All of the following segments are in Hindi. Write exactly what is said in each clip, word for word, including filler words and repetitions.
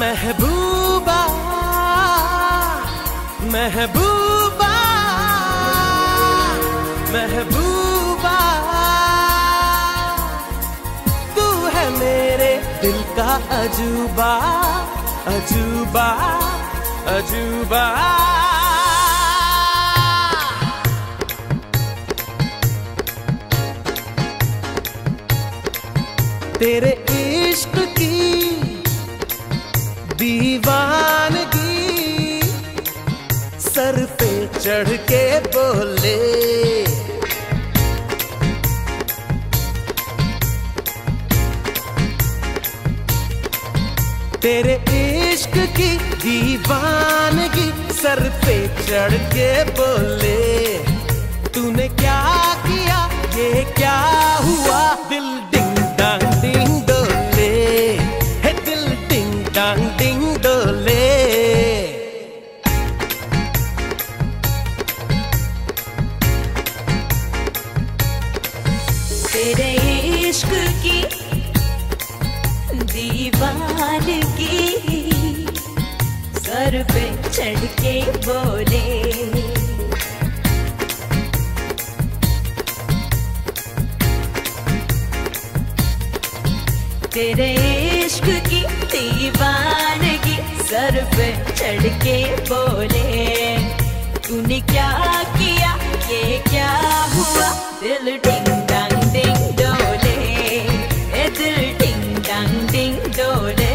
महबूबा महबूबा महबूबा तू है मेरे दिल का अजूबा अजूबा अजूबा। तेरे इश्क की दीवानगी सर पे चढ़ के बोले, तेरे इश्क की दीवानगी सर पे चढ़ के बोले, तूने क्या किया ये क्या हुआ, दिल डिंग डांग डिंग डोले, हे दिल डिंग डांग डिंग डोले। तेरे इश्क की दीवानगी सर पे चढ़ के बोले, तेरे इश्क की दीवानगी सर पे चढ़ के बोले, तूने क्या किया ये क्या हुआ, दिल डिंग डांग डिंग डोले, ए दिल डिंग डांग डिंग डोले।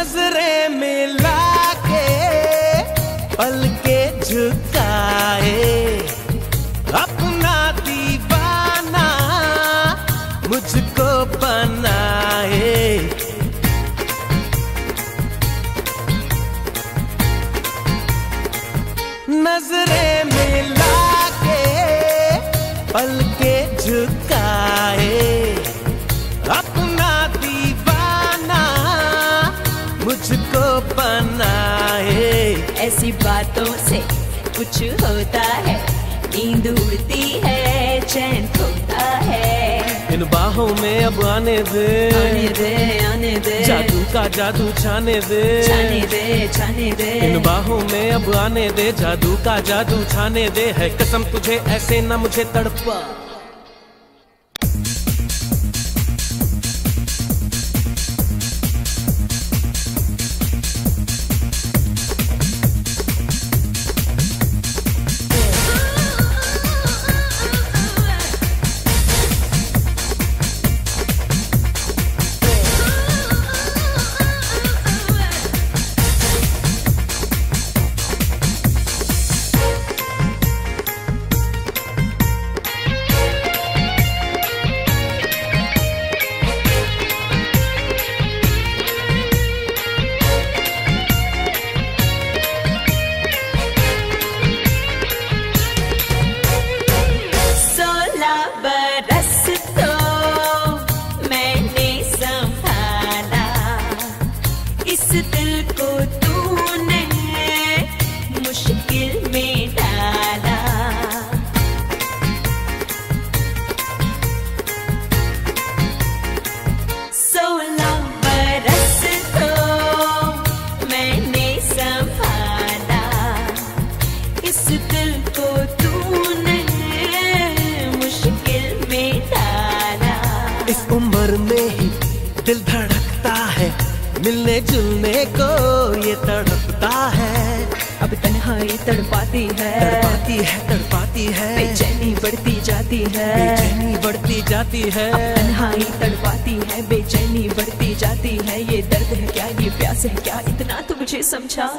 नजरें मिला के पलके झुकाए अपना दीवाना मुझको बनाए, नजरें मिला के पलके झुकाए अपना मुझको बनाए। ऐसी बातों से कुछ होता है, नींद उड़ती है चैन खोता है, इन बाहों में अब आने दे आने दे आने दे, जादू का जादू छाने दे छाने दे छाने दे, इन बाहों में अब आने दे जादू का जादू छाने दे। है कसम तुझे ऐसे ना मुझे तड़पा, दिल धड़कता है मिलने जुलने को ये तड़पता है, अब तन्हाई तड़पाती है तड़पाती है तड़पाती है, बेचैनी बढ़ती जाती है बेचैनी बढ़ती जाती है, अब तन्हाई तड़पाती है बेचैनी बढ़ती जाती है, ये दर्द है क्या ये प्यास है क्या, इतना तो मुझे समझा।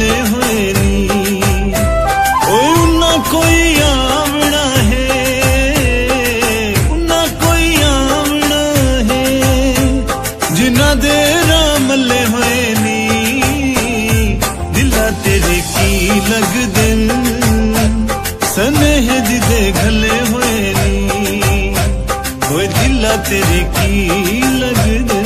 ले हुए ओ ना कोई आवना है, ना कोई आवना है, जिना दे राम ले हुए नी दिला तेरे की लग दिन सनेह जिदे घले हुए नी, वो दिला तेरे की लग दिन।